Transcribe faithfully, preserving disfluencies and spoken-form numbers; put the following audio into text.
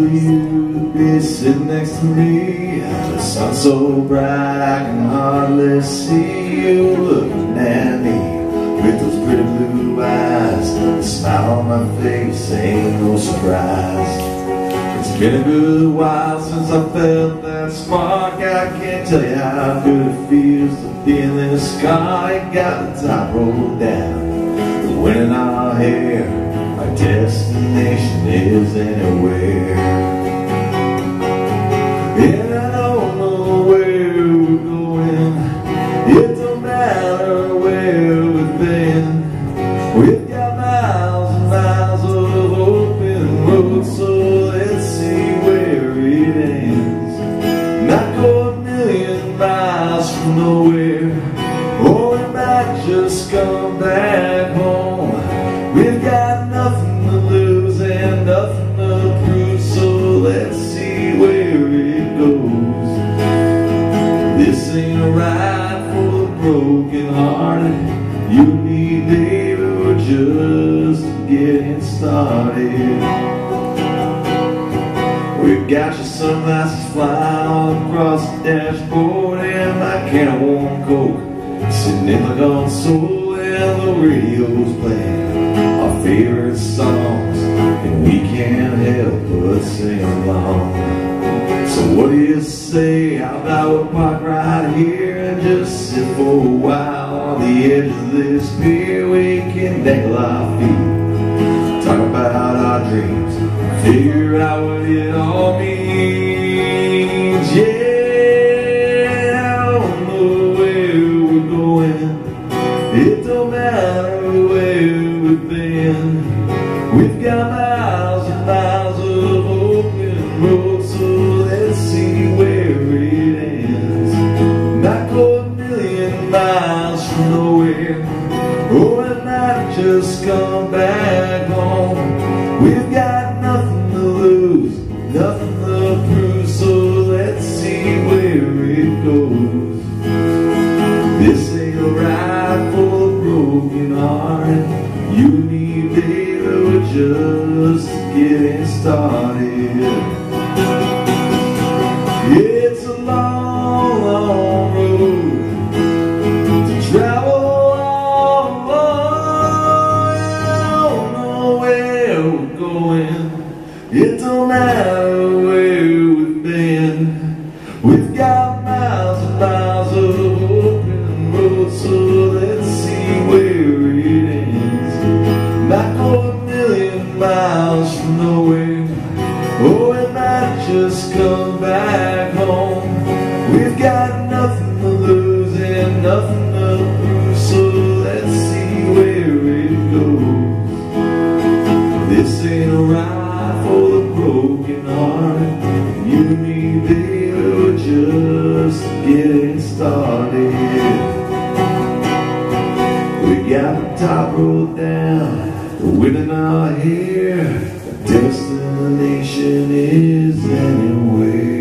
for you to be sitting next to me. The sun's so bright I can hardly see you looking at me with those pretty blue eyes. The smile on my face ain't no surprise. It's been a good while since I felt that spark. I can't tell you how good it feels to be in this scar. It got the top rolled down, the wind in our hair. Our destination is anywhere. And I don't know where we're going. It don't matter where we've been. We've got miles and miles of open roads, so nowhere, or we might just come back home. We've got nothing to lose and nothing to prove, so let's see where it goes. This ain't a ride for the broken hearted. You and me, baby, we're just getting started. We've got your sunglasses flying all across the dashboard, and my can of warm coke sitting in my console, and the radio's playing our favorite songs, and we can't help but sing along. So what do you say, how about we park right here and just sit for a while on the edge of this pier? We can dangle our feet, talk about our dreams, figure out what it all means. Yeah, I don't know where we're going. It don't matter where we've been. We've got miles and miles of open roads, so let's see where it ends. Might go a million miles from nowhere, or it might just come back home. We've got nothing to prove, so let's see where it goes. This ain't a ride for a broken heart. You and me, baby, we're just getting started. It's a long, long road to travel all alone. I don't know where we're going. It don't matter where we've been. We've got miles and miles of open roads, so let's see where it ends. Might go a million miles from nowhere, or it might just come back home. We've got nothing to lose and nothing to prove, so let's see where it goes. This ain't a ride for the broken heart. You and me, baby, we're just getting started. We got the top rolled down, the wind in our hair. Our destination is anywhere.